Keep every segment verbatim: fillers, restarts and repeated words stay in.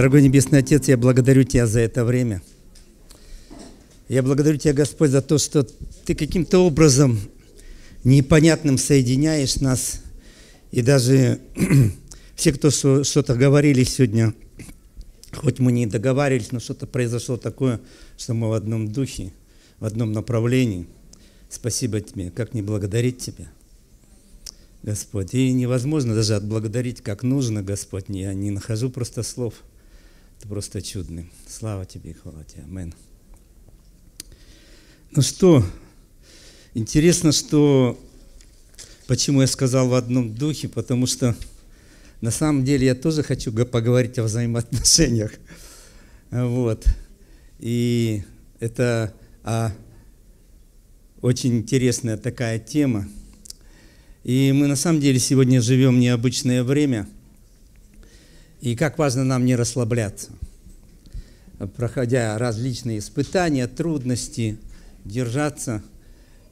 Дорогой Небесный Отец, я благодарю Тебя за это время. Я благодарю Тебя, Господь, за то, что Ты каким-то образом непонятным соединяешь нас. И даже все, кто что-то говорили сегодня, хоть мы не договаривались, но что-то произошло такое, что мы в одном духе, в одном направлении. Спасибо Тебе, как не благодарить Тебя, Господь. И невозможно даже отблагодарить, как нужно, Господь. Я не нахожу просто слов. Ты просто чудный. Слава Тебе и хвала Тебе. Амин. Ну что, интересно, что... Почему я сказал в одном духе? Потому что на самом деле я тоже хочу поговорить о взаимоотношениях. Вот. И это а, очень интересная такая тема. И мы на самом деле сегодня живем в необычное время. И как важно нам не расслабляться, проходя различные испытания, трудности, держаться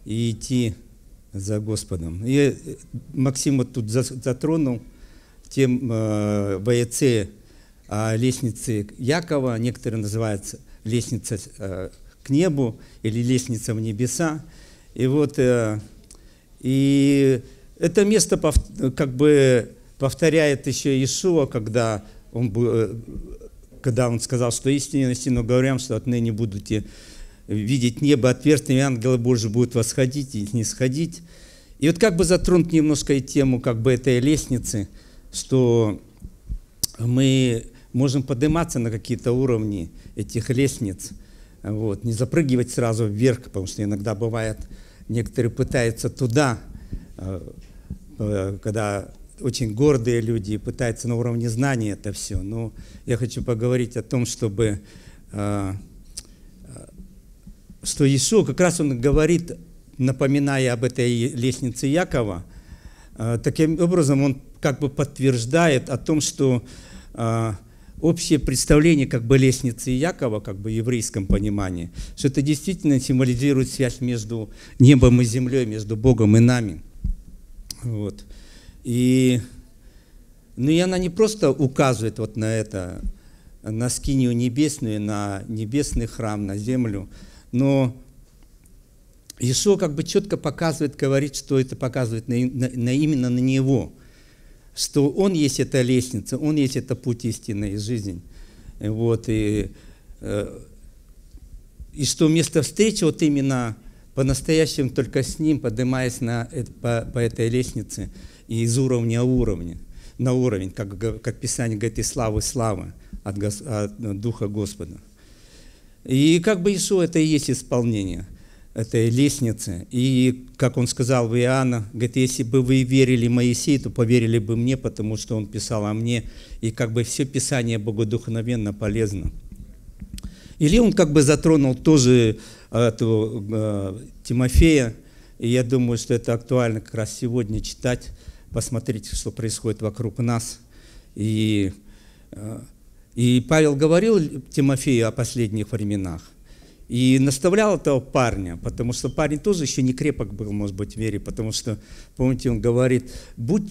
и идти за Господом. И Максим вот тут затронул тем э, бойцы э, лестницы Якова, некоторые называются лестница э, к небу или лестница в небеса. И вот э, и это место пов, как бы повторяет еще Иешуа, когда он, э, когда он сказал, что истинно, истинно говорим, что отныне будете видеть небо отверстие, и ангелы Божьи будут восходить и нисходить. И вот как бы затронуть немножко и тему как бы этой лестницы, что мы можем подниматься на какие-то уровни этих лестниц, вот, не запрыгивать сразу вверх, потому что иногда бывает, некоторые пытаются туда, когда очень гордые люди пытаются на уровне знаний это все. Но я хочу поговорить о том, чтобы... что Иешуа, как раз он говорит, напоминая об этой лестнице Якова, таким образом он как бы подтверждает о том, что общее представление как бы лестницы Якова, как бы в еврейском понимании, что это действительно символизирует связь между небом и землей, между Богом и нами. Вот. И, ну и она не просто указывает вот на это, на скинию небесную, на небесный храм, на землю, но Иешуа как бы четко показывает, говорит, что это показывает на, на, на, именно на Него, что Он есть эта лестница, Он есть это путь истинной жизни. Вот, и, и что место встречи вот именно по-настоящему только с Ним, поднимаясь на, по, по этой лестнице и из уровня уровня, на уровень, как, как Писание говорит, и славы, славы от, от Духа Господа. И как бы Иешуа это и есть исполнение этой лестницы. И, как он сказал в Иоанна, говорит, если бы вы верили Моисею, то поверили бы мне, потому что он писал о мне. И как бы все Писание богодухновенно полезно. Или он как бы затронул тоже этого, э, Тимофея. И я думаю, что это актуально как раз сегодня читать, посмотреть, что происходит вокруг нас. И... Э, И Павел говорил Тимофею о последних временах и наставлял этого парня, потому что парень тоже еще не крепок был, может быть, в вере, потому что, помните, он говорит, будь,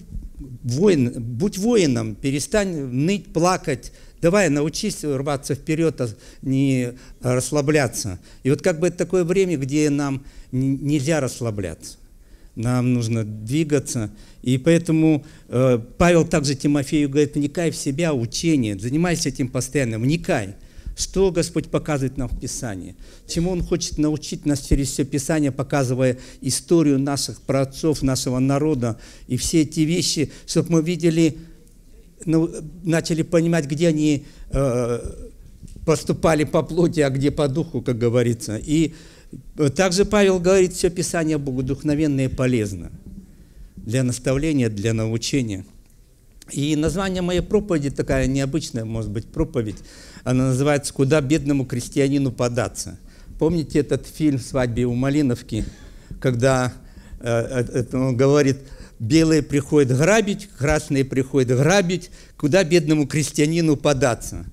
воин, будь воином, перестань ныть, плакать, давай научись рваться вперед, а не расслабляться. И вот как бы это такое время, где нам нельзя расслабляться. Нам нужно двигаться. И поэтому э, Павел также Тимофею говорит, вникай в себя, учение, занимайся этим постоянно, вникай, что Господь показывает нам в Писании, чему Он хочет научить нас через все Писание, показывая историю наших праотцов, нашего народа и все эти вещи, чтобы мы видели, ну, начали понимать, где они э, поступали по плоти, а где по духу, как говорится. И также Павел говорит, все Писание богодухновенно и полезно для наставления, для научения. И название моей проповеди, такая необычная, может быть, проповедь, она называется «Куда бедному крестьянину податься?». Помните этот фильм «Свадьба у Малиновки», когда он говорит, белые приходят грабить, красные приходят грабить, куда бедному крестьянину податься?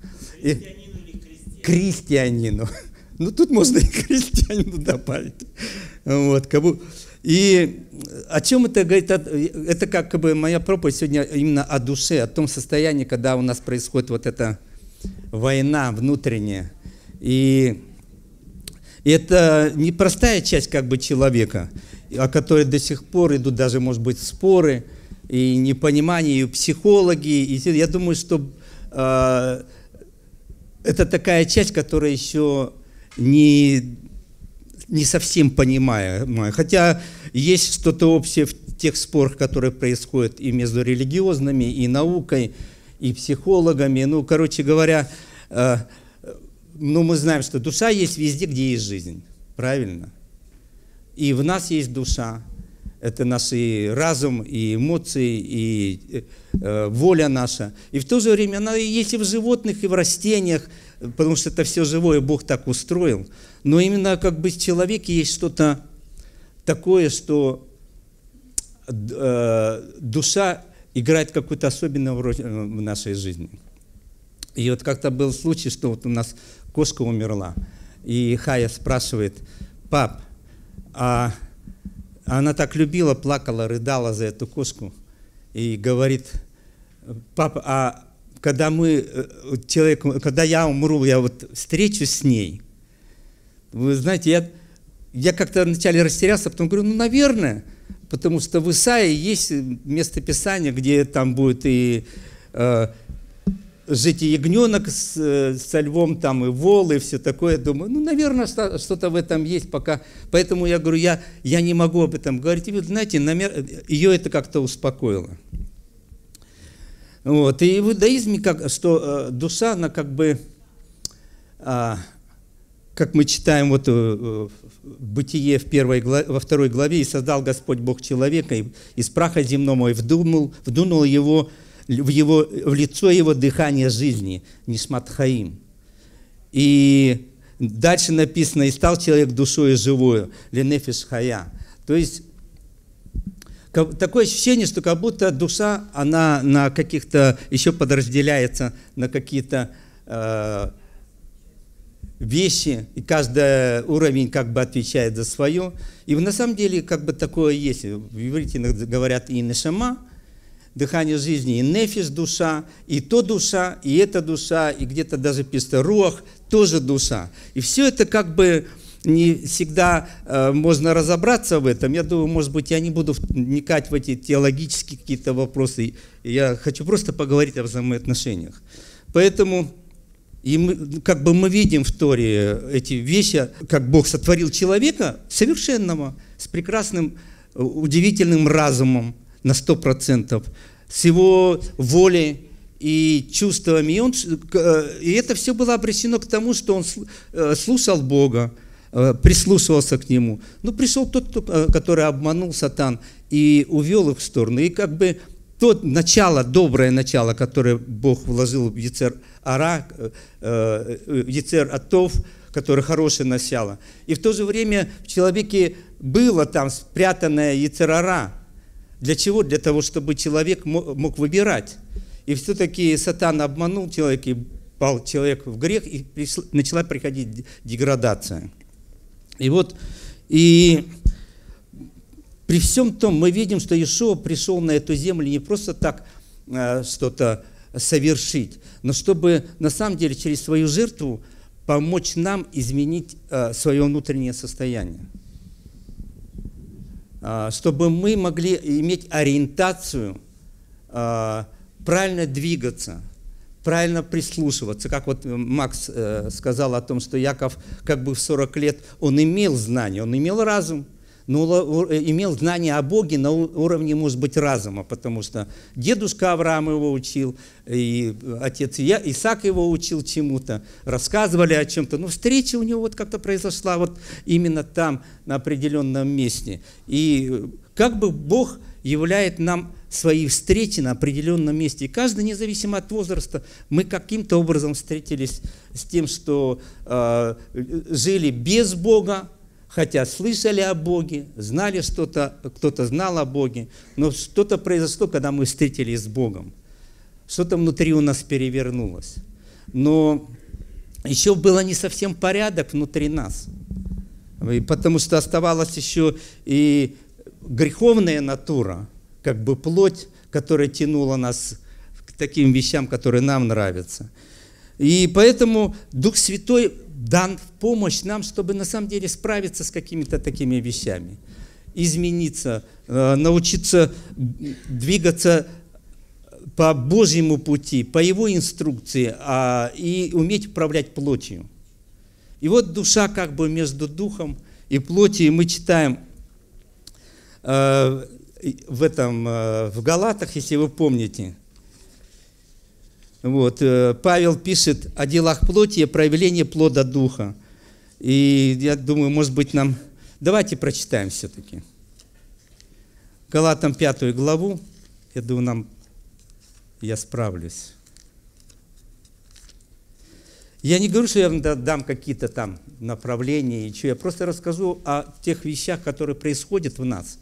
Крестьянину или крестьянину? Крестьянину. Ну, тут можно и крестьянину добавить. Вот. И о чем это говорит? Это как бы моя проповедь сегодня именно о душе, о том состоянии, когда у нас происходит вот это война внутренняя. И это непростая часть как бы человека, о которой до сих пор идут даже, может быть, споры и непонимание, и психологи. И я думаю, что э, это такая часть, которая еще не, не совсем понимаема. Хотя есть что-то общее в тех спорах, которые происходят и между религиозными, и наукой, и психологами. Ну, короче говоря, э, ну, мы знаем, что душа есть везде, где есть жизнь. Правильно? И в нас есть душа. Это наш и разум, и эмоции, и э, воля наша. И в то же время она есть и в животных, и в растениях, потому что это все живое, Бог так устроил. Но именно как бы в человеке есть что-то такое, что э, душа играет какую-то особенную роль в нашей жизни. И вот как-то был случай, что вот у нас кошка умерла. И Хая спрашивает: пап, а она так любила, плакала, рыдала за эту кошку. И говорит: папа, а когда, мы, человек, когда я умру, я вот встречусь с ней. Вы знаете, я, я как-то вначале растерялся, потом говорю: ну, наверное, потому что в Исаии есть место Писания, где там будет и э, жить и ягненок с, со львом, там и вол, и все такое. Думаю, ну, наверное, что-то в этом есть пока. Поэтому я говорю, я, я не могу об этом говорить. И вы знаете, намер... ее это как-то успокоило. Вот. И в иудаизме, как, что э, душа, она как бы, э, как мы читаем вот, э, Бытие в первой главе, во второй главе, «И создал Господь Бог человека и, из праха земного, и вдумал, вдунул его В, его, в лицо его дыхание жизни», Нишмат Хаим. И дальше написано: «И стал человек душою живою, ленефиш хая». То есть такое ощущение, что как будто душа, она на каких-то, еще подразделяется на какие-то э, вещи, и каждый уровень как бы отвечает за свое. И на самом деле как бы такое есть. В иврите говорят и нешама, дыхание жизни, и нефиш душа, и то душа, и эта душа, и где-то даже писано руах, тоже душа. И все это как бы не всегда э, можно разобраться в этом. Я думаю, может быть, я не буду вникать в эти теологические какие-то вопросы. Я хочу просто поговорить о взаимоотношениях. Поэтому и мы, как бы мы видим в Торе эти вещи, как Бог сотворил человека совершенного, с прекрасным, удивительным разумом, на сто процентов, с его волей и чувствами. И, он, и это все было обречено к тому, что он слушал Бога, прислушивался к Нему. Но пришел тот, который обманул, сатан, и увел их в сторону. И как бы то начало, доброе начало, которое Бог вложил в Яцер-Ара, Яцер-Атов, которое хорошее начало. И в то же время в человеке было там спрятанное Яцер-Ара. Для чего? Для того, чтобы человек мог выбирать. И все-таки сатан обманул человека, и пал человек в грех, и пришла, начала приходить деградация. И вот, и при всем том мы видим, что Иешуа пришел на эту землю не просто так э, что-то совершить, но чтобы на самом деле через свою жертву помочь нам изменить э, свое внутреннее состояние, чтобы мы могли иметь ориентацию, правильно двигаться, правильно прислушиваться. Как вот Макс сказал о том, что Яков как бы в сорок лет, он имел знания, он имел разум, но имел знания о Боге на уровне, может быть, разума, потому что дедушка Авраам его учил, и отец Исаак его учил чему-то, рассказывали о чем-то. Но встреча у него вот как-то произошла вот именно там, на определенном месте. И как бы Бог являет нам свои встречи на определенном месте. И каждый, независимо от возраста, мы каким-то образом встретились с тем, что э, жили без Бога, хотя слышали о Боге, знали что-то, кто-то знал о Боге, но что-то произошло, когда мы встретились с Богом. Что-то внутри у нас перевернулось. Но еще было не совсем порядок внутри нас, потому что оставалась еще и греховная натура, как бы плоть, которая тянула нас к таким вещам, которые нам нравятся. И поэтому Дух Святой дан в помощь нам, чтобы на самом деле справиться с какими-то такими вещами, измениться, научиться двигаться по Божьему пути, по Его инструкции, и уметь управлять плотью. И вот душа как бы между духом и плотью, и мы читаем в этом, в Галатах, если вы помните. Вот, Павел пишет о делах плоти и проявлении плода духа. И я думаю, может быть, нам... Давайте прочитаем все-таки. Галатам пятую главу. Я думаю, нам... Я справлюсь. Я не говорю, что я вам дам какие-то там направления и что. Я просто расскажу о тех вещах, которые происходят в нас.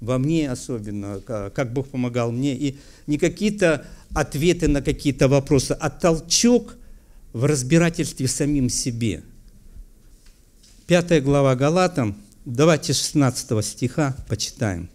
Во мне особенно, как Бог помогал мне. И не какие-то ответы на какие-то вопросы, а толчок в разбирательстве самим себе. Пятая глава Галатам, давайте шестнадцатого стиха почитаем.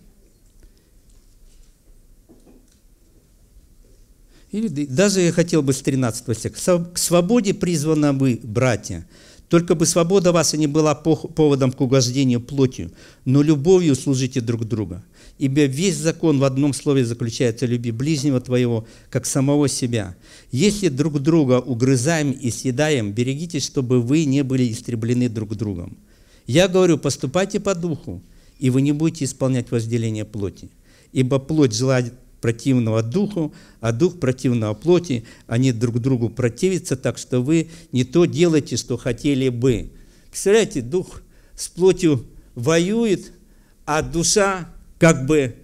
Или даже я хотел бы с тринадцатого стиха. «К свободе призваны вы, братья, только бы свобода вас и не была поводом к угождению плотью, но любовью служите друг друга. Ибо весь закон в одном слове заключается: люби ближнего твоего, как самого себя. Если друг друга угрызаем и съедаем, берегитесь, чтобы вы не были истреблены друг другом. Я говорю, поступайте по духу, и вы не будете исполнять возделение плоти. Ибо плоть желает противного духу, а дух противного плоти, они друг другу противятся, так что вы не то делаете, что хотели бы». Представляете, дух с плотью воюет, а душа как бы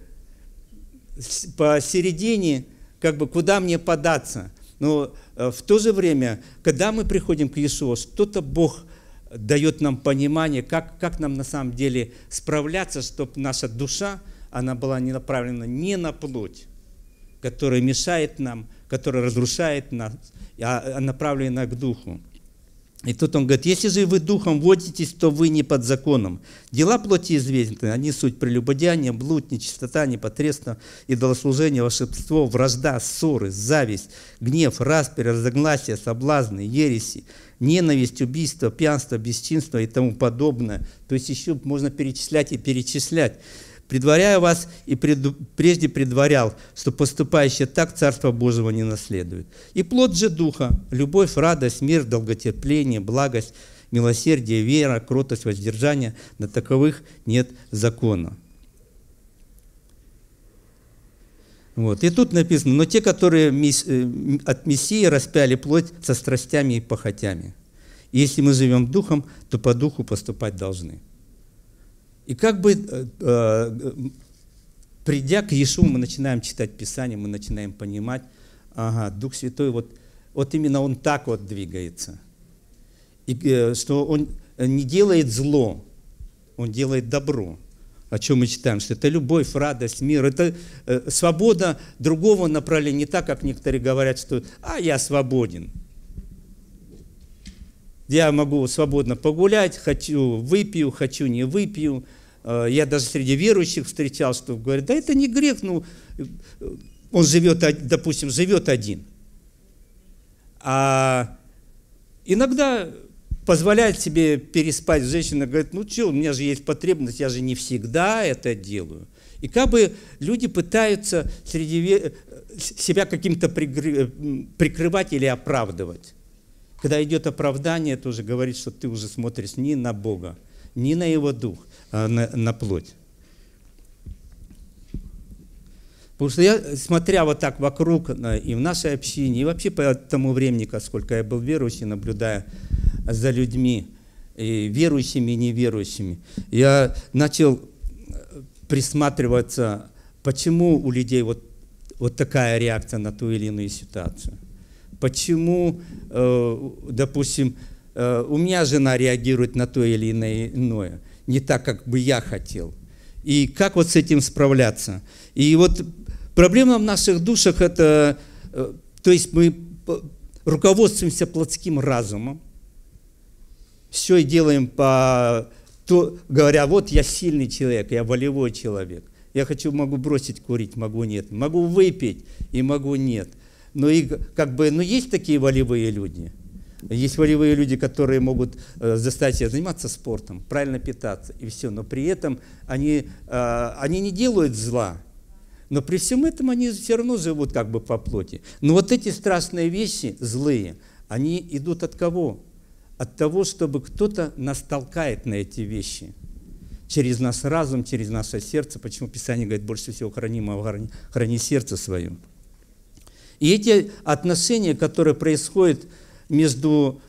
посередине, как бы куда мне податься. Но в то же время, когда мы приходим к Иисусу, что-то Бог дает нам понимание, как, как нам на самом деле справляться, чтобы наша душа, она была не направлена не на плоть, которая мешает нам, которая разрушает нас, а направлена к духу. И тут он говорит: «Если же вы духом водитесь, то вы не под законом. Дела плоти известны, они суть прелюбодеяния, блуд, нечистота, непотребство, идолослужение, волшебство, вражда, ссоры, зависть, гнев, распри, разногласия, соблазны, ереси, ненависть, убийство, пьянство, бесчинство и тому подобное». То есть еще можно перечислять и перечислять. «Предваряю вас и преду, прежде предварял, что поступающие так Царство Божьего не наследует. И плод же Духа – любовь, радость, мир, долготерпение, благость, милосердие, вера, кротость, воздержание. На таковых нет закона». Вот. И тут написано: «Но те, которые от Мессии распяли плоть со страстями и похотями. И если мы живем Духом, то по Духу поступать должны». И как бы, придя к Иису, мы начинаем читать Писание, мы начинаем понимать: ага, Дух Святой, вот, вот именно Он так вот двигается. И что Он не делает зло, Он делает добро. О чем мы читаем? Что это любовь, радость, мир, это свобода другого направления, не так, как некоторые говорят, что «а, я свободен». Я могу свободно погулять, хочу выпью, хочу не выпью. Я даже среди верующих встречал, что говорят: да это не грех, ну, он живет, допустим, живет один. А иногда позволяет себе переспать женщина, говорит: ну что, у меня же есть потребность, я же не всегда это делаю. И как бы люди пытаются среди себя каким-то прикрывать или оправдывать. Когда идет оправдание, тоже говорит, что ты уже смотришь не на Бога, не на Его Дух, а на, на плоть. Потому что я, смотря вот так вокруг, и в нашей общине, и вообще по тому времени, сколько я был верующий, наблюдая за людьми, и верующими, и неверующими, я начал присматриваться, почему у людей вот, вот такая реакция на ту или иную ситуацию. Почему, допустим, у меня жена реагирует на то или иное, не так, как бы я хотел. И как вот с этим справляться? И вот проблема в наших душах – это, то есть мы руководствуемся плотским разумом, все и делаем по, то, говоря: вот я сильный человек, я волевой человек, я хочу, могу бросить курить, могу нет, могу выпить и могу нет. Ну и как бы, ну есть такие волевые люди. Есть волевые люди, которые могут э, заставить себя заниматься спортом, правильно питаться и все, но при этом они, э, они не делают зла, но при всем этом они все равно живут как бы по плоти. Но вот эти страстные вещи, злые, они идут от кого? От того, чтобы кто-то нас толкает на эти вещи. Через наш разум, через наше сердце. Почему Писание говорит, больше всего хранимого храни, храни сердце свое. И эти отношения, которые происходят между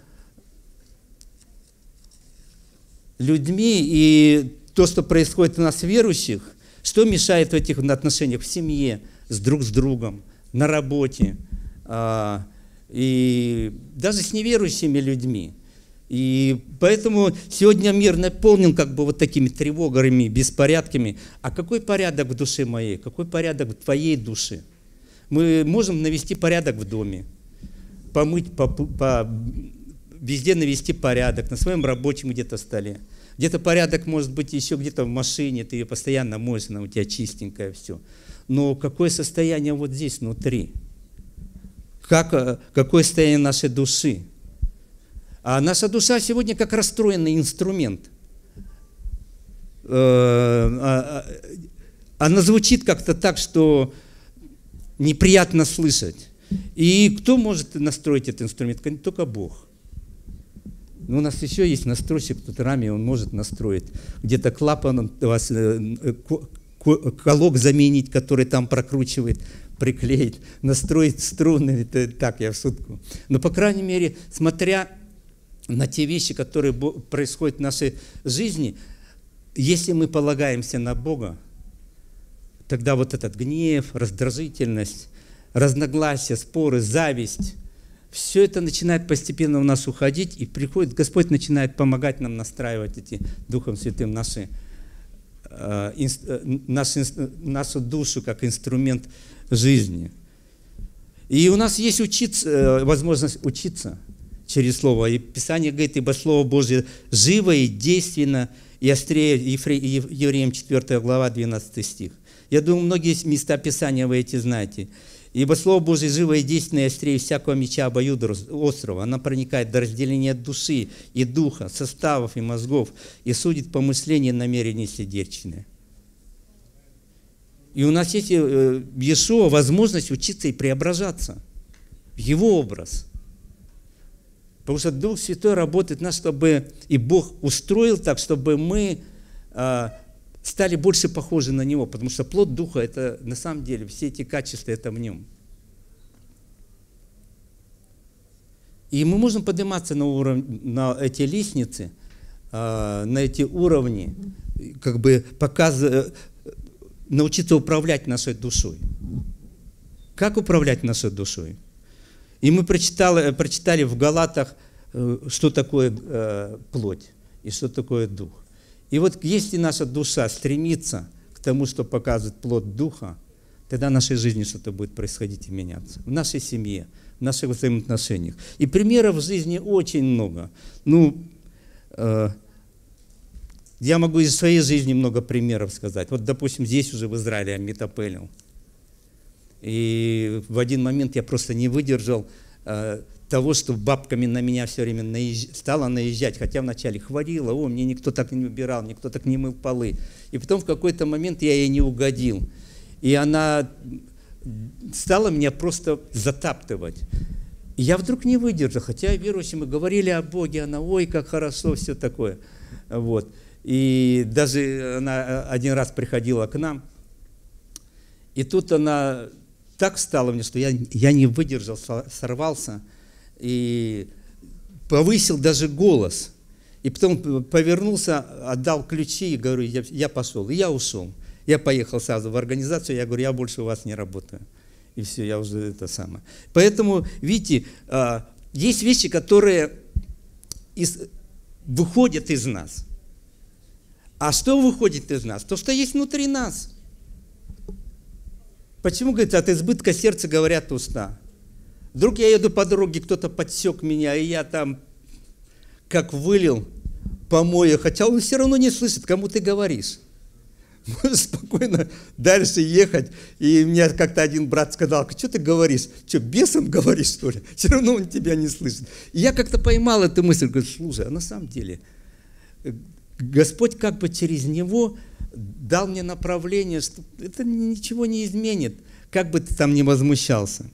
людьми и то, что происходит у нас верующих, что мешает в этих отношениях в семье, с друг с другом, на работе, а, и даже с неверующими людьми. И поэтому сегодня мир наполнен как бы вот такими тревогами, беспорядками. А какой порядок в душе моей? Какой порядок в твоей душе? Мы можем навести порядок в доме, помыть, по, по, везде навести порядок, на своем рабочем где-то столе. Где-то порядок может быть еще где-то в машине, ты ее постоянно моешь, она у тебя чистенькая, все. Но какое состояние вот здесь внутри? Как, какое состояние нашей души? А наша душа сегодня как расстроенный инструмент. Она звучит как-то так, что неприятно слышать. И кто может настроить этот инструмент? Не только Бог. Но у нас еще есть настройщик, тут раме, он может настроить. Где-то клапан, колок заменить, который там прокручивает, приклеить, настроить струны. Это так, я в шутку. Но, по крайней мере, смотря на те вещи, которые происходят в нашей жизни, если мы полагаемся на Бога, тогда вот этот гнев, раздражительность, разногласия, споры, зависть, все это начинает постепенно у нас уходить, и приходит, Господь начинает помогать нам настраивать эти Духом Святым наши, э, инст, э, наши, э, нашу душу как инструмент жизни. И у нас есть учиться, э, возможность учиться через Слово. И Писание говорит, ибо Слово Божье живо и действенно, и острее, Евреям четвёртая глава, двенадцатый стих. Я думаю, многие места Писания вы эти знаете. «Ибо Слово Божие живо и действенное, острее всякого меча обоюдоострого. Она проникает до разделения души и духа, составов и мозгов, и судит по мышлению и намерению сердечное». И у нас есть в Иешуа возможность учиться и преображаться в Его образ. Потому что Дух Святой работает в нас, чтобы и Бог устроил так, чтобы мы стали больше похожи на Него, потому что плод Духа – это на самом деле все эти качества – это в Нем. И мы можем подниматься на, уров... на эти лестницы, на эти уровни, как бы показ... научиться управлять нашей душой. Как управлять нашей душой? И мы прочитали, прочитали в Галатах, что такое плоть и что такое дух. И вот если наша душа стремится к тому, что показывает плод Духа, тогда в нашей жизни что-то будет происходить и меняться. В нашей семье, в наших взаимоотношениях. И примеров в жизни очень много. Ну, э, я могу из своей жизни много примеров сказать. Вот, допустим, здесь уже в Израиле я митапелил. И в один момент я просто не выдержал э, того, что бабками на меня все время наезж... стала наезжать, хотя вначале хвалила, о, мне никто так не убирал, никто так не мыл полы. И потом в какой-то момент я ей не угодил. И она стала меня просто затаптывать. И я вдруг не выдержал, хотя верующие мы говорили о Боге, она, ой, как хорошо, все такое. Вот. И даже она один раз приходила к нам, и тут она так стала мне, что я, я не выдержал, сорвался, и повысил даже голос. И потом повернулся, отдал ключи и говорю, я, я пошел. И я ушел. Я поехал сразу в организацию, я говорю, я больше у вас не работаю. И все, я уже это самое. Поэтому, видите, есть вещи, которые из, выходят из нас. А что выходит из нас? То, что есть внутри нас. Почему, говорит, от избытка сердца говорят уста? Вдруг я еду по дороге, кто-то подсек меня, и я там как вылил помои, хотя он все равно не слышит, кому ты говоришь. Можно спокойно дальше ехать. И мне как-то один брат сказал: что ты говоришь? Что, бесом говоришь, что ли? Все равно он тебя не слышит. И я как-то поймал эту мысль. Говорю: слушай, а на самом деле Господь как бы через него дал мне направление, что это ничего не изменит, как бы ты там ни возмущался.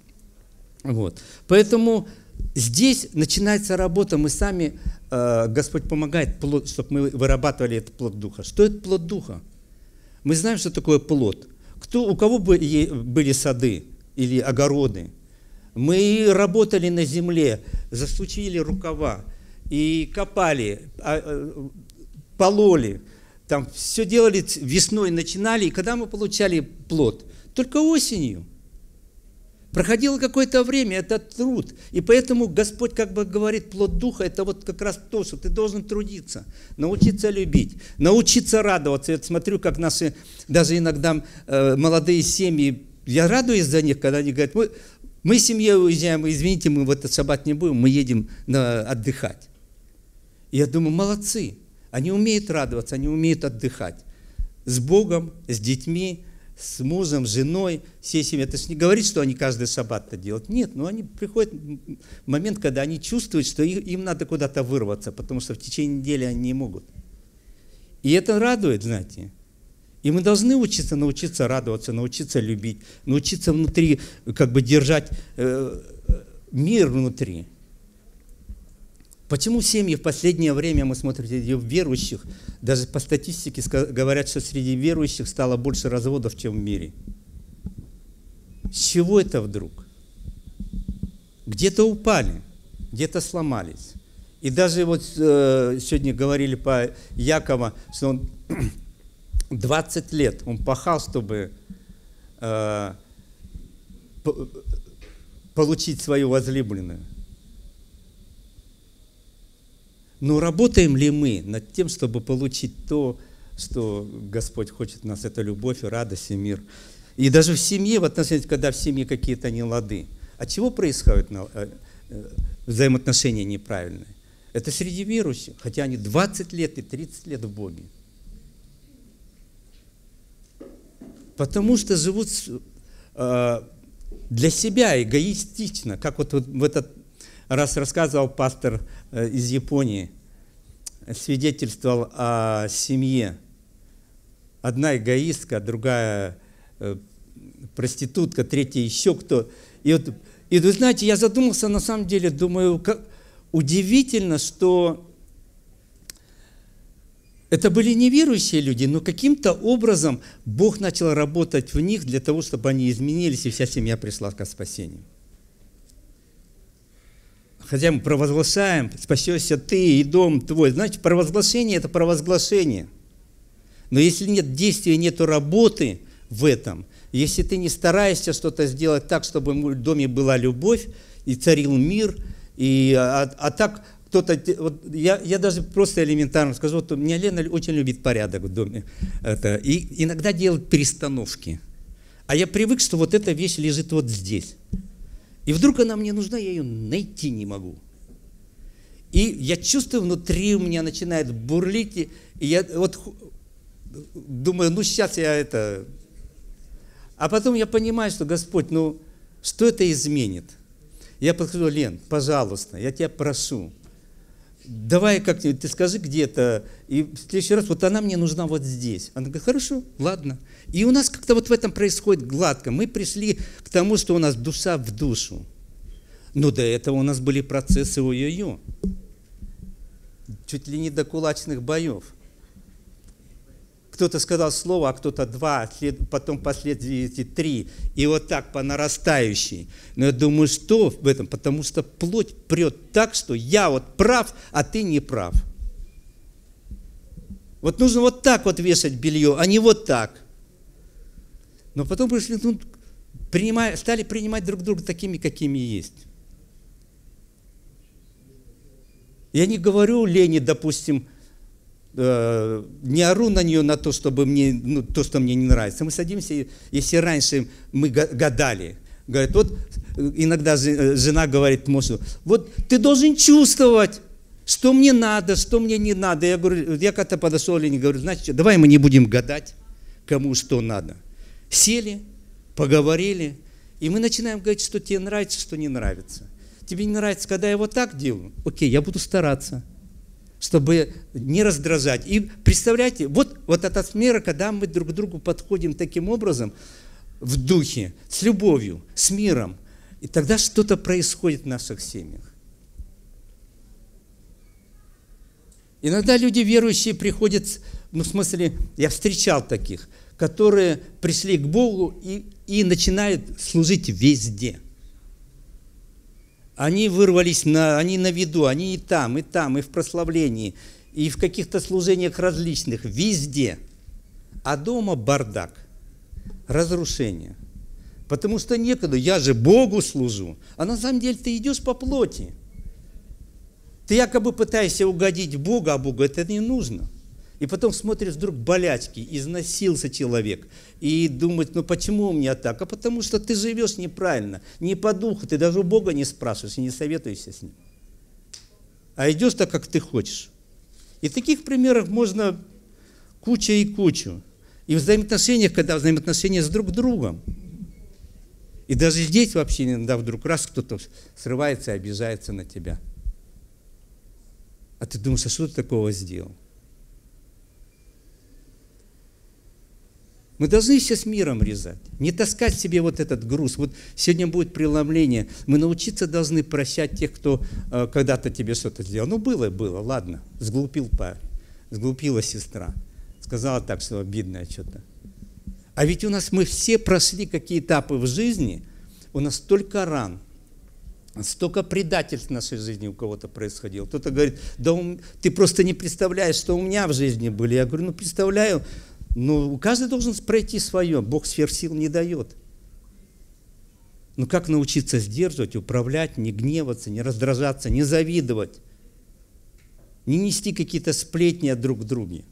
Вот. Поэтому здесь начинается работа, мы сами, э, Господь помогает, плод, чтобы мы вырабатывали этот плод Духа. Что это плод Духа? Мы знаем, что такое плод. Кто, у кого были сады или огороды? Мы работали на земле, засучили рукава и копали, пололи, там все делали, весной начинали, и когда мы получали плод? Только осенью. Проходило какое-то время, это труд. И поэтому Господь как бы говорит, плод Духа – это вот как раз то, что ты должен трудиться, научиться любить, научиться радоваться. Я смотрю, как наши, даже иногда э, молодые семьи, я радуюсь за них, когда они говорят, мы, мы с семьей уезжаем, извините, мы в этот шаббат не будем, мы едем на, отдыхать. И я думаю, молодцы, они умеют радоваться, они умеют отдыхать с Богом, с детьми, с мужем, с женой, всей семьей. Это же не говорит, что они каждый шаббат это делают. Нет, но они приходят в момент, когда они чувствуют, что их, им надо куда-то вырваться, потому что в течение недели они не могут. И это радует, знаете. И мы должны учиться, научиться радоваться, научиться любить, научиться внутри, как бы держать э, мир внутри. Почему семьи в последнее время, мы смотрим, верующих, даже по статистике говорят, что среди верующих стало больше разводов, чем в мире? С чего это вдруг? Где-то упали, где-то сломались. И даже вот э, сегодня говорили по Якова, что он двадцать лет, он пахал, чтобы э, получить свою возлюбленную. Но работаем ли мы над тем, чтобы получить то, что Господь хочет от нас? Это любовь, радость и мир. И даже в семье, в отношении, когда в семье какие-то нелады. От чего происходят взаимоотношения неправильные? Это среди верующих, хотя они двадцать лет и тридцать лет в Боге. Потому что живут для себя эгоистично, как вот в этот... Раз рассказывал пастор из Японии, свидетельствовал о семье. Одна эгоистка, другая проститутка, третья еще кто. И, вот, и вы знаете, я задумался, на самом деле, думаю, как удивительно, что это были неверующие люди, но каким-то образом Бог начал работать в них для того, чтобы они изменились, и вся семья пришла к спасению. Хотя мы провозглашаем, спасешься ты и дом твой. Значит, провозглашение – это провозглашение. Но если нет действия, нет работы в этом, если ты не стараешься что-то сделать так, чтобы в доме была любовь и царил мир, и, а, а так кто-то… Вот я, я даже просто элементарно скажу, вот у меня Лена очень любит порядок в доме. Это, и иногда делает перестановки. А я привык, что вот эта вещь лежит вот здесь. И вдруг она мне нужна, я ее найти не могу. И я чувствую, внутри у меня начинает бурлить, и я вот думаю, ну сейчас я это... А потом я понимаю, что Господь, ну что это изменит? Я подхожу: Лен, пожалуйста, я тебя прошу, давай как-нибудь, ты скажи где-то, и в следующий раз, вот она мне нужна вот здесь. Она говорит: хорошо, ладно. И у нас как-то вот в этом происходит гладко. Мы пришли к тому, что у нас душа в душу. Но до этого у нас были процессы ой-ой-ой. Чуть ли не до кулачных боев. Кто-то сказал слово, а кто-то два, потом последствия эти три. И вот так по нарастающей. Но я думаю, что в этом? Потому что плоть прет так, что я вот прав, а ты не прав. Вот нужно вот так вот вешать белье, а не вот так. Но потом пришли, ну, принимая, стали принимать друг друга такими, какими есть. Я не говорю Лене, допустим, не ору на нее на то, чтобы мне, ну, то, что мне не нравится. Мы садимся, если раньше мы гадали. Говорят, вот иногда жена говорит мужу: вот ты должен чувствовать, что мне надо, что мне не надо. Я говорю, я как-то подошел и говорю: значит, давай мы не будем гадать. кому что надо. Сели, поговорили, и мы начинаем говорить, что тебе нравится, что не нравится. Тебе не нравится, когда я вот так делаю? Окей, я буду стараться, чтобы не раздражать. И представляете, вот, вот этот мир, когда мы друг к другу подходим таким образом, в духе, с любовью, с миром, и тогда что-то происходит в наших семьях. Иногда люди верующие приходят, ну, в смысле, я встречал таких, которые пришли к Богу и, и начинают служить везде. Они вырвались, на, они на виду, они и там, и там, и в прославлении, и в каких-то служениях различных, везде. А дома бардак, разрушение. Потому что некогда, я же Богу служу. А на самом деле ты идешь по плоти. Ты якобы пытаешься угодить Богу, а Богу это не нужно. И потом смотришь, вдруг болячки, износился человек. И думать, ну почему у меня так? А потому что ты живешь неправильно, не по духу, ты даже у Бога не спрашиваешь и не советуешься с Ним. А идешь так, как ты хочешь. И таких примеров можно куча и кучу. И в взаимоотношениях, когда взаимоотношения с друг другом. И даже здесь вообще иногда вдруг раз кто-то срывается и обижается на тебя. А ты думаешь, а что ты такого сделал? Мы должны все с миром резать, не таскать себе вот этот груз. Вот сегодня будет преломление. Мы научиться должны прощать тех, кто э, когда-то тебе что-то сделал. Ну, было, было, ладно. Сглупил парень, сглупила сестра. Сказала так, что обидное что-то. А ведь у нас мы все прошли какие этапы в жизни. У нас столько ран. Столько предательств в нашей жизни у кого-то происходило. Кто-то говорит, да он, ты просто не представляешь, что у меня в жизни были. Я говорю, ну представляю, но каждый должен пройти свое. Бог сверх сил не дает. Но как научиться сдерживать, управлять, не гневаться, не раздражаться, не завидовать, не нести какие-то сплетни от друг друга?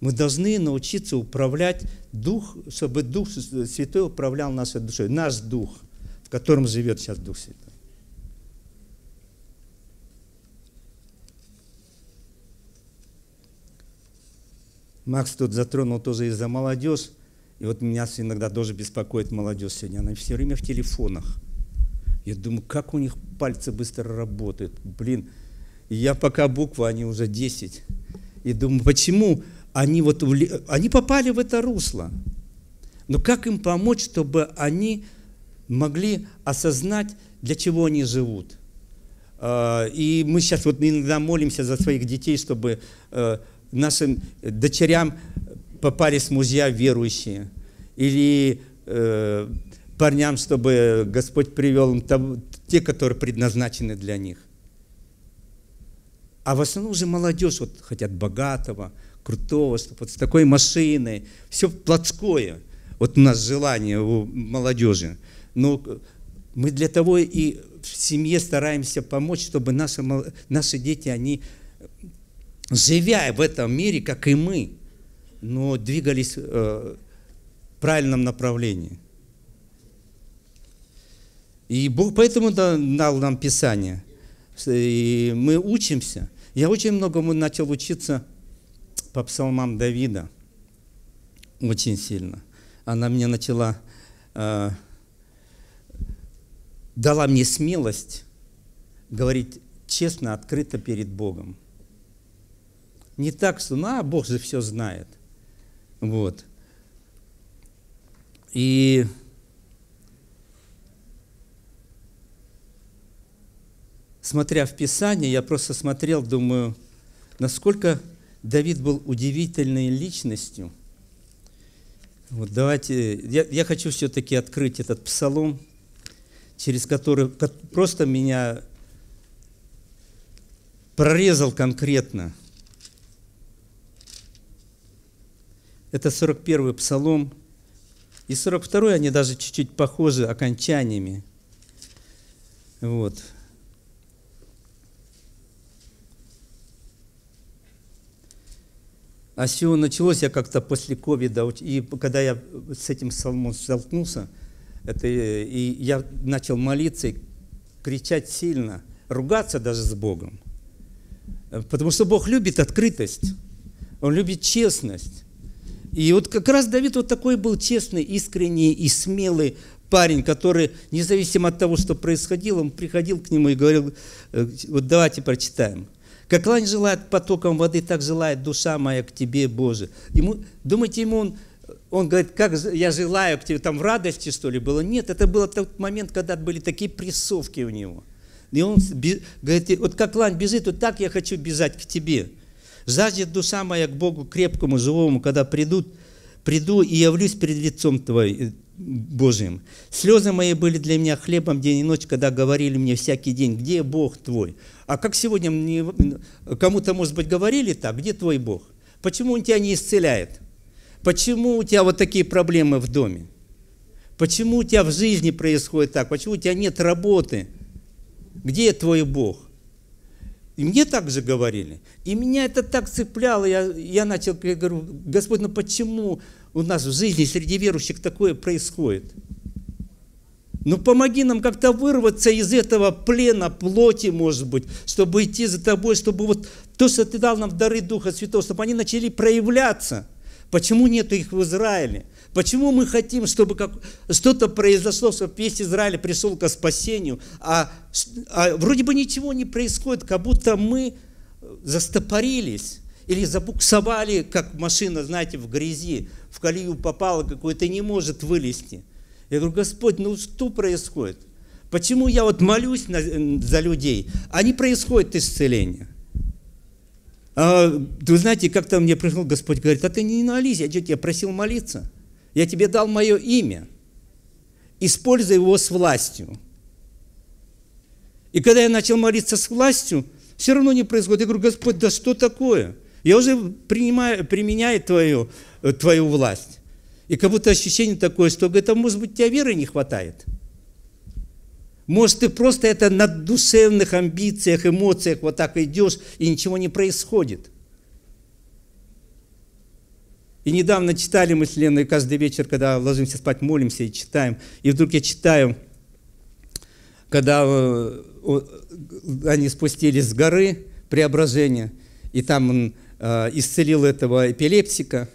Мы должны научиться управлять дух, чтобы Дух Святой управлял нашей душой, наш дух, в котором живет сейчас Дух Святой. Макс тут затронул тоже и за молодежь. И вот меня иногда тоже беспокоит молодежь сегодня. Она все время в телефонах. Я думаю, как у них пальцы быстро работают. Блин, я пока буква, они уже десять. И думаю, почему они вот... Вли... Они попали в это русло. Но как им помочь, чтобы они... могли осознать, для чего они живут. И мы сейчас вот иногда молимся за своих детей, чтобы нашим дочерям попались мужья верующие, или парням, чтобы Господь привел им те, которые предназначены для них. А в основном же молодежь вот хотят богатого, крутого, чтобы вот с такой машиной, все плотское. Вот у нас желание у молодежи. Но мы для того и в семье стараемся помочь, чтобы наши, наши дети, они, живя в этом мире, как и мы, но двигались в правильном направлении. И Бог поэтому дал нам Писание. И мы учимся. Я очень многому начал учиться по псалмам Давида. Очень сильно. Она мне начала... дала мне смелость говорить честно, открыто перед Богом. Не так, что, ну, а Бог же все знает. Вот. И смотря в Писание, я просто смотрел, думаю, насколько Давид был удивительной личностью. Вот давайте, я, я хочу все-таки открыть этот псалом, через который просто меня прорезал конкретно. Это сорок первый псалом. И сорок второй, они даже чуть-чуть похожи окончаниями. Вот. А с чего началось, я как-то после ковида, и когда я с этим псалмом столкнулся, это, и я начал молиться и кричать сильно, ругаться даже с Богом. Потому что Бог любит открытость, Он любит честность. И вот как раз Давид вот такой был честный, искренний и смелый парень, который, независимо от того, что происходило, он приходил к нему и говорил: вот давайте прочитаем. «Как лань желает потоком воды, так желает душа моя к тебе, Боже». Ему, думаете, ему он, он говорит: как я желаю к тебе, там в радости, что ли, было? Нет, это был тот момент, когда были такие прессовки у него. И он говорит: вот как лань бежит, вот так я хочу бежать к тебе. «Жаждет душа моя к Богу крепкому, живому, когда придут, приду и явлюсь перед лицом твоим, Божьим. Слезы мои были для меня хлебом день и ночь, когда говорили мне всякий день: где Бог твой?» А как сегодня мне кому-то, может быть, говорили так: где твой Бог? Почему он тебя не исцеляет? Почему у тебя вот такие проблемы в доме? Почему у тебя в жизни происходит так? Почему у тебя нет работы? Где твой Бог? И мне так же говорили. И меня это так цепляло. Я, я начал, я говорю: Господь, ну почему у нас в жизни среди верующих такое происходит? Ну помоги нам как-то вырваться из этого плена плоти, может быть, чтобы идти за тобой, чтобы вот то, что ты дал нам дары Духа Святого, чтобы они начали проявляться. Почему нет их в Израиле? Почему мы хотим, чтобы что-то произошло, чтобы весь Израиль пришел ко спасению, а, а вроде бы ничего не происходит, как будто мы застопорились или забуксовали, как машина, знаете, в грязи, в колею попала какую-то и не может вылезти. Я говорю: Господь, ну что происходит? Почему я вот молюсь на, за людей, а не происходит исцеление? А, вы знаете, как-то мне пришел Господь, говорит: а ты не молись, я тебя просил молиться. Я тебе дал мое имя, используй его с властью. И когда я начал молиться с властью, все равно не происходит. Я говорю: Господь, да что такое? Я уже принимаю, применяю твою, твою власть. И как будто ощущение такое, что, говорит: а может быть, у тебя веры не хватает? Может, ты просто это на душевных амбициях, эмоциях вот так идешь, и ничего не происходит? И недавно читали мы с Леной каждый вечер, когда ложимся спать, молимся и читаем. И вдруг я читаю, когда они спустились с горы Преображения, и там он исцелил этого эпилептика.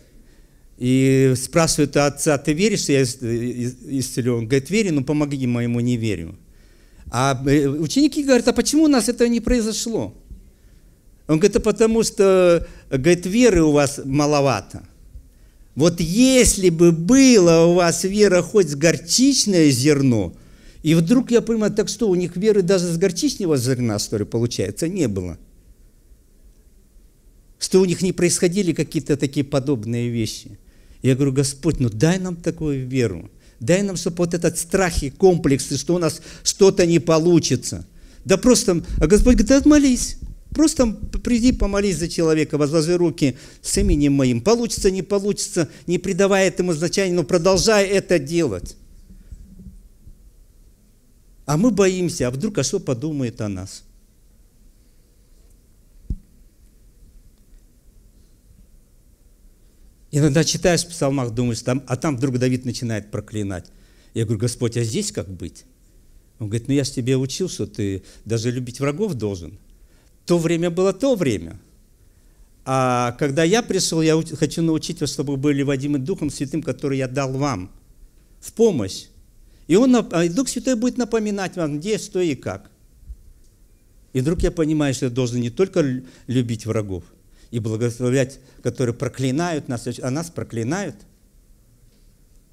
И спрашивают отца: ты веришь, что я исцелю? Он говорит: верю, но помоги моему неверию. А ученики говорят: а почему у нас это не произошло? Он говорит: а потому что, говорит, веры у вас маловато. Вот если бы было у вас вера хоть с горчичное зерно, и вдруг я понимаю, так что, у них веры даже с горчичного зерна, что ли, получается, не было. Что у них не происходили какие-то такие подобные вещи. Я говорю: Господь, ну дай нам такую веру, дай нам, чтобы вот этот страх и комплексы, что у нас что-то не получится. Да просто, а Господь говорит: да молись. Просто приди, помолись за человека, возложи руки с именем моим. Получится, не получится, не придавая этому значения, но продолжай это делать. А мы боимся, а вдруг, а что подумает о нас? Иногда читаешь в псалмах, думаешь, там, а там вдруг Давид начинает проклинать. Я говорю: Господь, а здесь как быть? Он говорит: ну я же тебе учил, что ты даже любить врагов должен. То время было то время. А когда я пришел, я хочу научить вас, чтобы вы были водимы Духом Святым, который я дал вам в помощь. И, он, и Дух Святой будет напоминать вам, где, что и как. И вдруг я понимаю, что я должен не только любить врагов и благословлять, которые проклинают нас, а нас проклинают.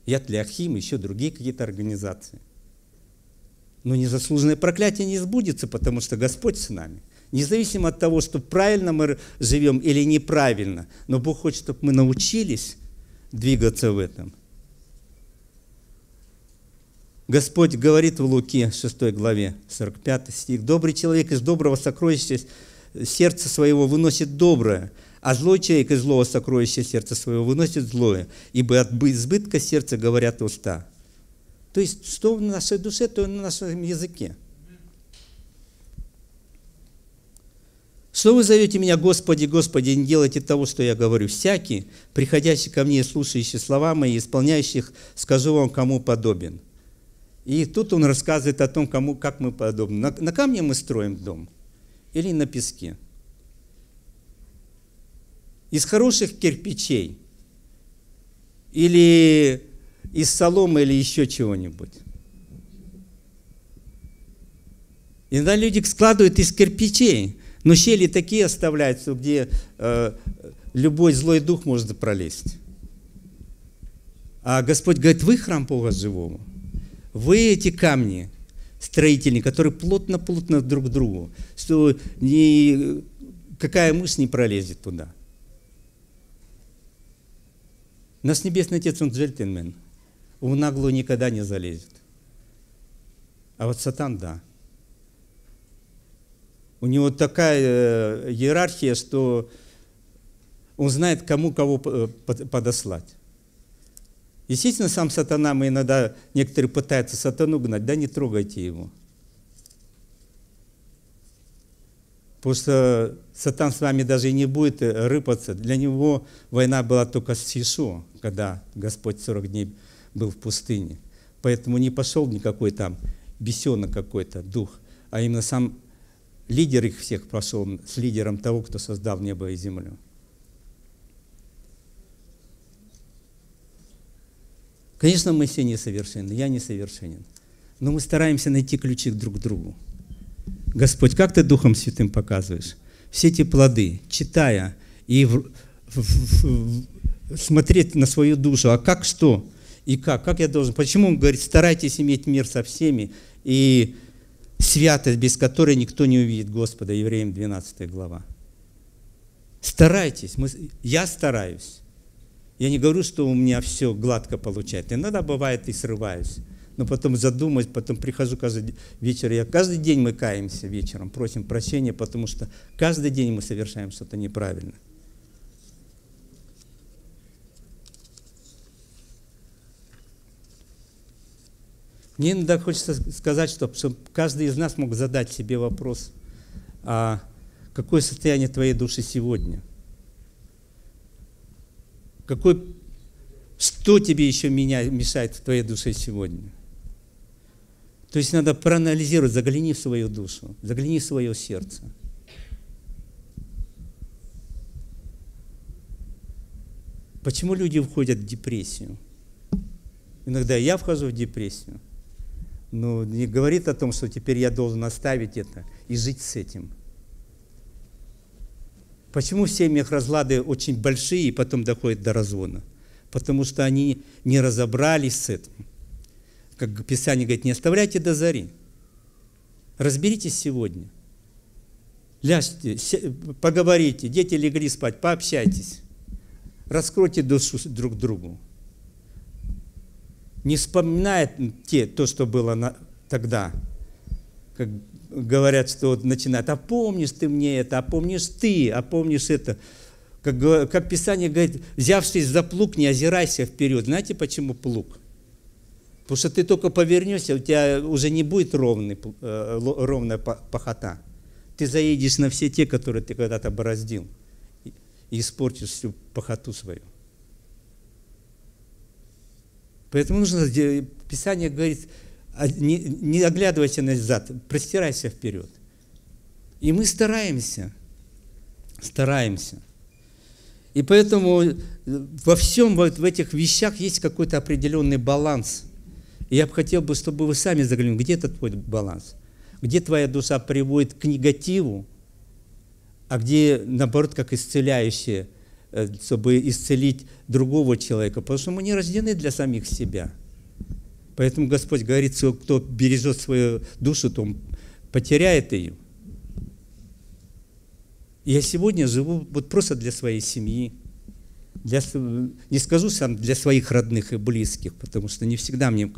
Яд Леахим, еще другие какие-то организации. Но незаслуженное проклятие не сбудется, потому что Господь с нами. Независимо от того, что правильно мы живем или неправильно, но Бог хочет, чтобы мы научились двигаться в этом. Господь говорит в Луки шестой главе сорок пятый стих: «Добрый человек из доброго сокровища сердца своего выносит доброе, а злой человек из злого сокровища сердца своего выносит злое, ибо от избытка сердца говорят уста». То есть, что в нашей душе, то на нашем языке. «Что вы зовете меня, Господи, Господи, не делайте того, что я говорю. Всякий, приходящий ко мне и слушающий слова мои, исполняющих, скажу вам, кому подобен». И тут он рассказывает о том, кому, как мы подобны. На, на камне мы строим дом или на песке? Из хороших кирпичей или из соломы, или еще чего-нибудь. Иногда люди складывают из кирпичей, но щели такие оставляются, где э, любой злой дух может пролезть. А Господь говорит, вы храм Бога живого, вы эти камни строительные, которые плотно-плотно друг к другу, что ни, какая мышь не пролезет туда. Наш Небесный Отец, Он джентльмен, он в наглую никогда не залезет. А вот сатан, да. У него такая иерархия, что он знает, кому кого подослать. Естественно, сам сатана, мы иногда, некоторые пытаются сатану гнать, да не трогайте его. Потому что сатан с вами даже и не будет рыпаться. Для него война была только с Иешуа, когда Господь сорок дней был в пустыне. Поэтому не пошел никакой там бесенок какой-то, дух, а именно сам лидер их всех пошел с лидером того, кто создал небо и землю. Конечно, мы все несовершенны, я несовершенен, но мы стараемся найти ключи друг к другу. Господь, как ты Духом Святым показываешь? Все эти плоды, читая и в, в, в, в, смотреть на свою душу, а как что и как, как я должен, почему он говорит, старайтесь иметь мир со всеми и святость, без которой никто не увидит Господа, Евреям двенадцатая глава. Старайтесь, мы, я стараюсь. Я не говорю, что у меня все гладко получается. Иногда бывает и срываюсь. Но потом задумаюсь, потом прихожу каждый вечер. Я, каждый день мы каемся вечером, просим прощения, потому что каждый день мы совершаем что-то неправильно. Мне иногда хочется сказать, чтобы, чтобы каждый из нас мог задать себе вопрос, а какое состояние твоей души сегодня? Какой, что тебе еще меня мешает в твоей душе сегодня? То есть надо проанализировать, загляни в свою душу, загляни в свое сердце. Почему люди входят в депрессию? Иногда я вхожу в депрессию, но не говорит о том, что теперь я должен оставить это и жить с этим. Почему в семьях разлады очень большие и потом доходят до развода? Потому что они не разобрались с этим. Как Писание говорит, не оставляйте до зари. Разберитесь сегодня. Ляжьте, поговорите, дети легли спать, пообщайтесь. Раскройте душу друг другу. Не вспоминает те, то, что было на, тогда, как говорят, что вот начинают, а помнишь ты мне это, а помнишь ты, а помнишь это. Как, как Писание говорит, взявшись за плуг, не озирайся вперед. Знаете, почему плуг? Потому что ты только повернешься, у тебя уже не будет ровный, ровная пахота. Ты заедешь на все те, которые ты когда-то бороздил, и испортишь всю пахоту свою. Поэтому нужно, Писание говорит, не, не оглядывайся назад, простирайся вперед. И мы стараемся, стараемся. И поэтому во всем, вот в этих вещах есть какой-то определенный баланс. И я бы хотел, бы, чтобы вы сами заглянули, где это твой баланс? Где твоя душа приводит к негативу, а где, наоборот, как исцеляющее, чтобы исцелить другого человека, потому что мы не рождены для самих себя. Поэтому Господь говорит, что кто бережет свою душу, то он потеряет ее. Я сегодня живу вот просто для своей семьи, для, не скажу сам для своих родных и близких, потому что не всегда мне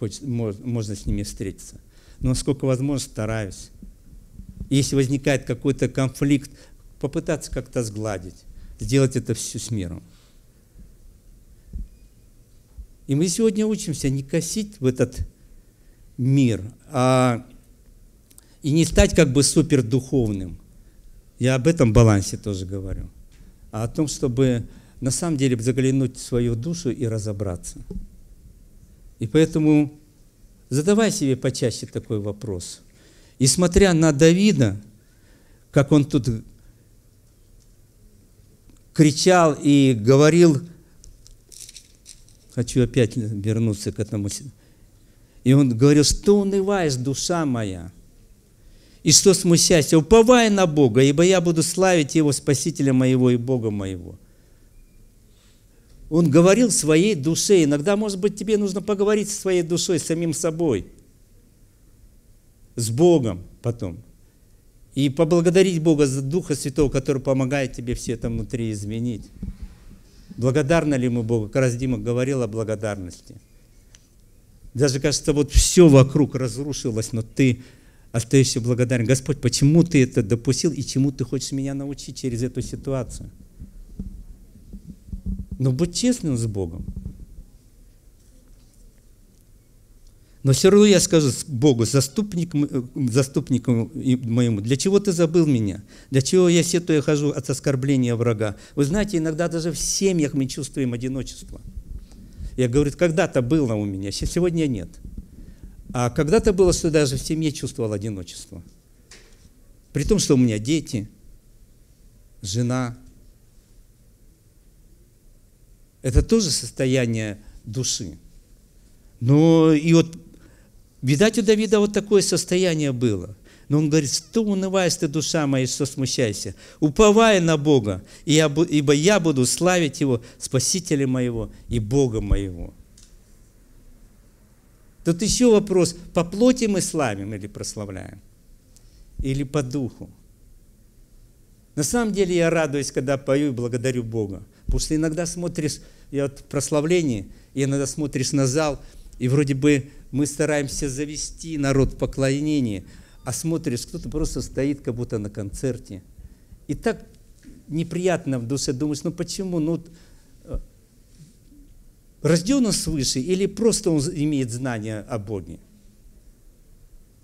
хочется, можно с ними встретиться, но сколько возможно стараюсь. Если возникает какой-то конфликт, попытаться как-то сгладить. Сделать это все с миром. И мы сегодня учимся не косить в этот мир, а и не стать как бы супердуховным. Я об этом балансе тоже говорю. А о том, чтобы на самом деле заглянуть в свою душу и разобраться. И поэтому задавай себе почаще такой вопрос. И смотря на Давида, как он тут кричал и говорил Хочу опять вернуться к этому. И он говорил, что унываешь, душа моя, и что смущайся, уповай на Бога, ибо я буду славить Его, Спасителя моего и Бога моего. Он говорил своей душе. Иногда, может быть, тебе нужно поговорить со своей душой, с самим собой, с Богом потом. И поблагодарить Бога за Духа Святого, который помогает тебе все это внутри изменить. Благодарны ли мы Богу? Как раз Дима говорил о благодарности. Даже, кажется, вот все вокруг разрушилось, но ты остаешься благодарен. Господь, почему ты это допустил и чему ты хочешь меня научить через эту ситуацию? Но будь честным с Богом. Но все равно я скажу Богу, заступник, заступнику моему, для чего ты забыл меня? Для чего я сетую и хожу от оскорбления врага? Вы знаете, иногда даже в семьях мы чувствуем одиночество. Я говорю, когда-то было у меня, сегодня нет. А когда-то было, что даже в семье чувствовал одиночество. При том, что у меня дети, жена. Это тоже состояние души. Но и вот, видать, у Давида вот такое состояние было. Но он говорит, что унываешь ты, душа моя, что смущайся. Уповай на Бога, ибо я буду славить Его, Спасителя моего и Бога моего. Тут еще вопрос, по плоти мы славим или прославляем? Или по духу? На самом деле я радуюсь, когда пою и благодарю Бога. Потому что иногда смотришь, я вот в прославлении, и иногда смотришь на зал, и вроде бы мы стараемся завести народ в поклонение, а смотришь, кто-то просто стоит, как будто на концерте. И так неприятно в душе, думаешь, ну почему, ну рожден он свыше или просто он имеет знания о Боге?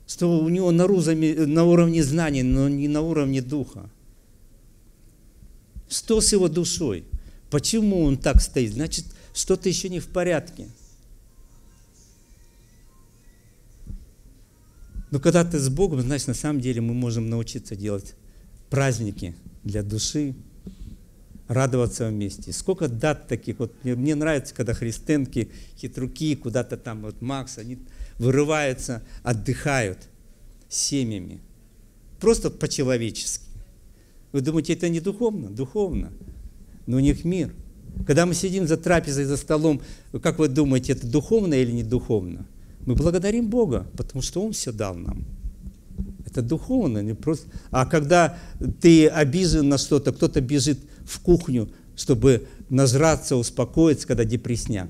Что у него на уровне знаний, но не на уровне духа. Что с его душой? Почему он так стоит? Значит, что-то еще не в порядке. Но когда ты с Богом, значит, на самом деле мы можем научиться делать праздники для души, радоваться вместе. Сколько дат таких. Вот мне, мне нравится, когда христенки, хитруки, куда-то там, вот Макс, они вырываются, отдыхают семьями. Просто по-человечески. Вы думаете, это не духовно? Духовно. Но у них мир. Когда мы сидим за трапезой, за столом, как вы думаете, это духовно или не духовно? Мы благодарим Бога, потому что Он все дал нам. Это духовно, не просто. А когда ты обижен на что-то, кто-то бежит в кухню, чтобы нажраться, успокоиться, когда депресняк.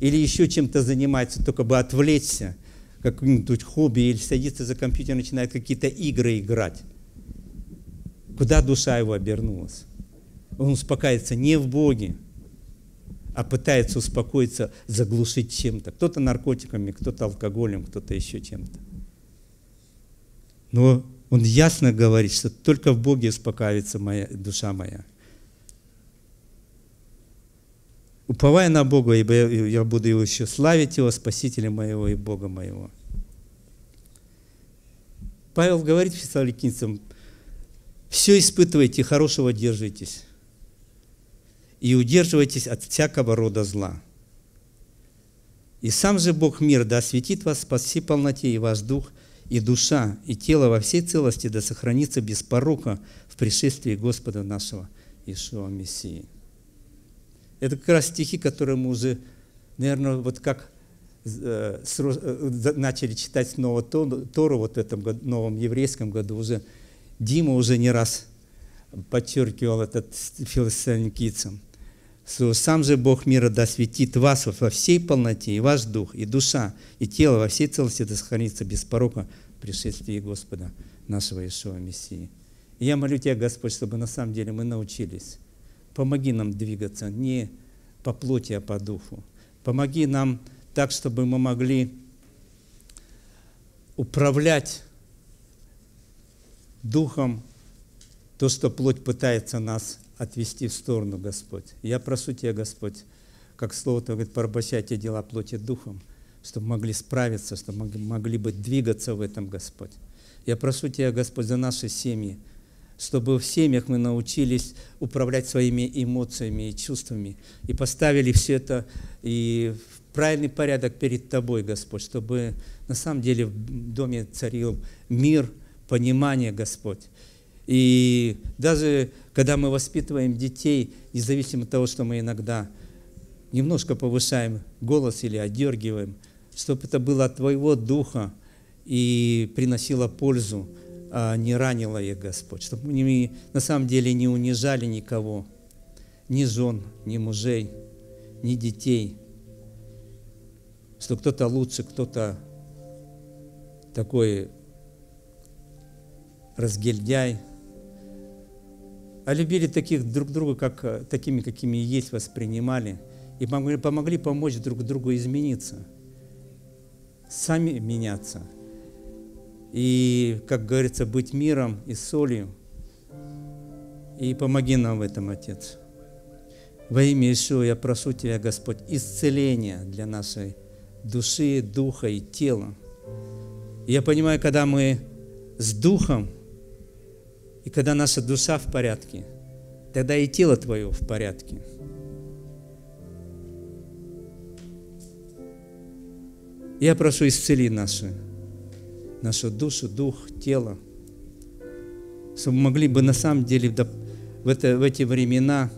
Или еще чем-то занимается, только бы отвлечься, каким-нибудь хобби, или садится за компьютер и начинает какие-то игры играть. Куда душа его обернулась? Он успокаивается не в Боге, а пытается успокоиться, заглушить чем-то. Кто-то наркотиками, кто-то алкоголем, кто-то еще чем-то. Но он ясно говорит, что только в Боге успокаивается моя, душа моя. Уповая на Бога, ибо я, я буду Его еще славить, Его, Спасителя моего и Бога моего. Павел говорит фессалоникийцам, все испытывайте, хорошего держитесь. И удерживайтесь от всякого рода зла. И сам же Бог мир да осветит вас по всей полноте, и ваш дух, и душа, и тело во всей целости да сохранится без порока в пришествии Господа нашего Иешуа Мессии. Это как раз стихи, которые мы уже, наверное, вот как э, с, э, начали читать снова Тору вот в этом году, новом еврейском году, уже Дима уже не раз подчеркивал этот фессалоникийцам. Сам же Бог мира да осветит вас во всей полноте, и ваш дух, и душа, и тело во всей целости да сохранится без порока в пришествии Господа нашего Иешуа Мессии. И я молю Тебя, Господь, чтобы на самом деле мы научились. Помоги нам двигаться не по плоти, а по духу. Помоги нам так, чтобы мы могли управлять духом, то, что плоть пытается нас отвести в сторону, Господь. Я прошу Тебя, Господь, как слово Твое говорит, порабощайте дела плоти духом, чтобы могли справиться, чтобы могли, могли бы двигаться в этом, Господь. Я прошу Тебя, Господь, за наши семьи, чтобы в семьях мы научились управлять своими эмоциями и чувствами, и поставили все это и в правильный порядок перед Тобой, Господь, чтобы на самом деле в доме царил мир, понимание, Господь. И даже когда мы воспитываем детей, независимо от того, что мы иногда немножко повышаем голос или отдергиваем, чтобы это было от Твоего Духа и приносило пользу, а не ранило их, Господь. Чтобы мы на самом деле не унижали никого, ни жен, ни мужей, ни детей. Что кто-то лучше, кто-то такой разгильдяй. А любили таких друг друга, как, такими, какими есть, воспринимали. И помогли помочь друг другу измениться, сами меняться. И, как говорится, быть миром и солью. И помоги нам в этом, Отец. Во имя Иешуа я прошу Тебя, Господь, исцеления для нашей души, духа и тела. И я понимаю, когда мы с духом, и когда наша душа в порядке, тогда и тело Твое в порядке. Я прошу, исцели наши, нашу душу, дух, тело, чтобы могли бы на самом деле в, это, в эти времена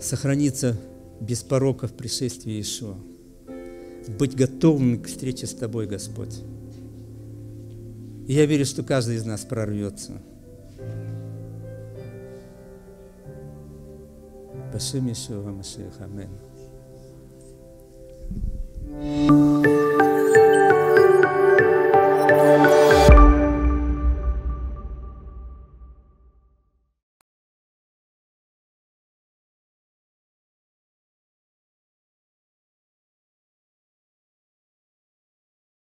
сохраниться без порока в пришествии Иешуа, быть готовыми к встрече с Тобой, Господь. И я верю, что каждый из нас прорвется. Пашим Иешуа Машиах. Аминь.